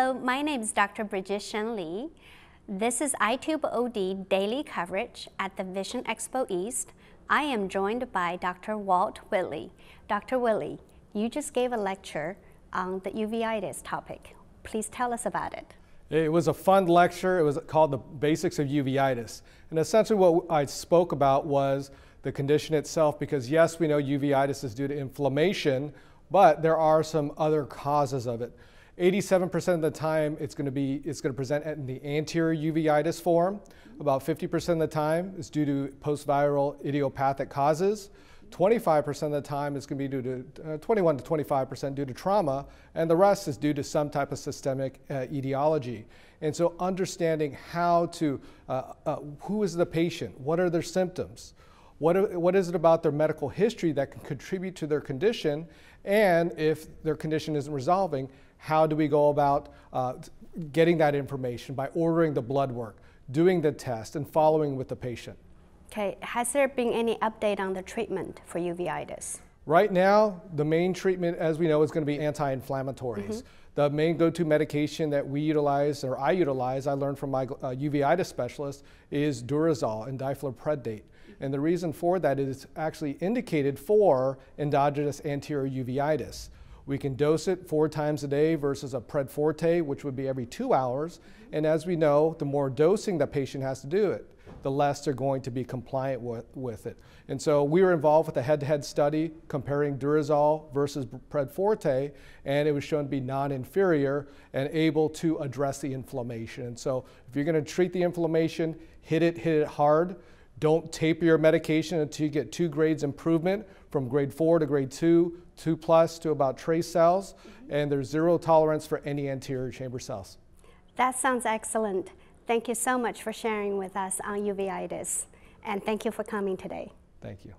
Hello, my name is Dr. Bridget Shen Lee. This is Eyetube OD daily coverage at the Vision Expo East. I am joined by Dr. Walt Whitley. Dr. Whitley, you just gave a lecture on the uveitis topic. Please tell us about it. It was a fun lecture. It was called The Basics of Uveitis. And essentially what I spoke about was the condition itself, because yes, we know uveitis is due to inflammation, but there are some other causes of it. 87% of the time it's going to present in the anterior uveitis form. About 50% of the time it's due to post-viral idiopathic causes. 25% of the time it's going to be due to 21 to 25% due to trauma, and the rest is due to some type of systemic etiology. And so understanding how to who is the patient, what are their symptoms, what is it about their medical history that can contribute to their condition, and if their condition isn't resolving, how do we go about getting that information by ordering the blood work, doing the test, and following with the patient. Okay, has there been any update on the treatment for uveitis? Right now, the main treatment, as we know, is going to be anti-inflammatories. The main go-to medication that we utilize, or I utilize, I learned from my uveitis specialist, is Durazole and diphler pred. And the reason for that is it's actually indicated for endogenous anterior uveitis. We can dose it 4 times a day versus a pred forte, which would be every 2 hours. And as we know, the more dosing the patient has to do it, the less they're going to be compliant with it. And so we were involved with a head-to-head study comparing Durazole versus pred forte, and it was shown to be non-inferior and able to address the inflammation. And so if you're going to treat the inflammation, hit it hard. Don't taper your medication until you get 2 grades improvement, from grade 4 to grade 2, 2+ to about trace cells, and there's zero tolerance for any anterior chamber cells. That sounds excellent. Thank you so much for sharing with us on uveitis, and thank you for coming today. Thank you.